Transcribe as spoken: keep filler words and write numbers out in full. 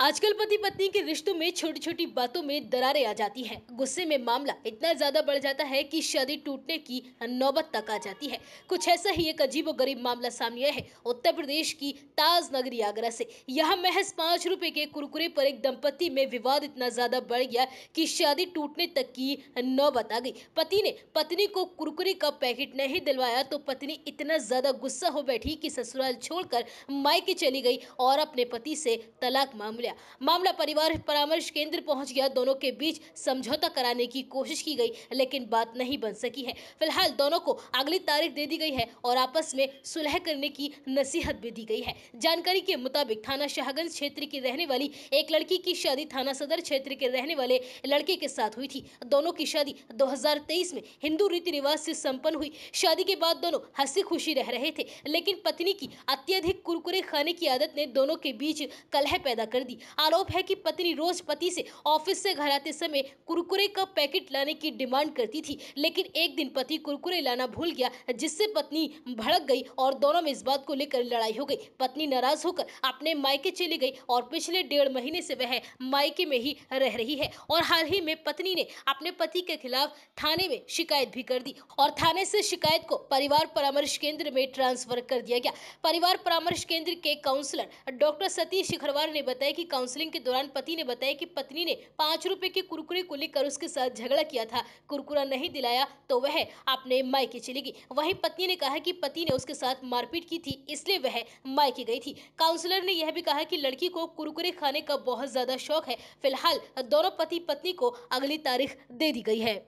आजकल पति पत्नी के रिश्तों में छोटी छोटी बातों में दरारें आ जाती हैं। गुस्से में मामला इतना ज्यादा बढ़ जाता है कि शादी टूटने की नौबत तक आ जाती है। कुछ ऐसा ही एक अजीब गरीब मामला सामने आया है उत्तर प्रदेश की ताज नगरी आगरा से। यहाँ महज पाँच रुपए के कुरकुरे पर एक दंपति में विवाद इतना ज्यादा बढ़ गया कि शादी टूटने तक की नौबत आ गई। पति ने पत्नी को कुरकुरे का पैकेट नहीं दिलवाया तो पत्नी इतना ज्यादा गुस्सा हो बैठी कि ससुराल छोड़कर मायके चली गई और अपने पति से तलाक मांग लिया। मामला परिवार परामर्श केंद्र पहुंच गया। दोनों के बीच समझौता कराने की कोशिश की गई लेकिन बात नहीं बन सकी है। फिलहाल दोनों को अगली तारीख दे दी गई है और आपस में सुलह करने की नसीहत भी दी गई है। जानकारी के मुताबिक थाना शाहगंज क्षेत्र की रहने वाली एक लड़की की शादी थाना सदर क्षेत्र के रहने वाले लड़के के साथ हुई थी। दोनों की शादी दो हज़ार तेईस में हिंदू रीति रिवाज से संपन्न हुई। शादी के बाद दोनों हंसी खुशी रह रहे थे लेकिन पत्नी की अत्यधिक कुरकुरे खाने की आदत ने दोनों के बीच कलह पैदा कर दी। आरोप है कि पत्नी रोज पति से ऑफिस से घर आते समय कुरकुरे का पैकेट लाने की डिमांड करती थी लेकिन एक दिन पति कुरकुरे लाना भूल गया जिससे पत्नी भड़क गई और दोनों में इस बात को लेकर लड़ाई हो गई। पत्नी नाराज होकर अपने मायके चली गई और पिछले डेढ़ महीने से वह मायके में ही रह रही है। और हाल ही में पत्नी ने अपने पति के खिलाफ थाने में शिकायत भी कर दी और थाने से शिकायत को परिवार परामर्श केंद्र में ट्रांसफर कर दिया गया। परिवार परामर्श केंद्र के काउंसलर डॉक्टर सतीश शिखरवार ने बताया कि काउंसलिंग के दौरान पति ने बताया कि पत्नी ने पांच रुपए के कुरकुरे को लेकर उसके साथ झगड़ा किया था। कुरकुरा नहीं दिलाया तो वह अपने मायके चली गई। वहीं पत्नी ने कहा कि पति ने उसके साथ मारपीट की थी इसलिए वह मायके गई थी। काउंसलर ने यह भी कहा कि लड़की को कुरकुरे खाने का बहुत ज्यादा शौक है। फिलहाल दोनों पति पत्नी को अगली तारीख दे दी गई है।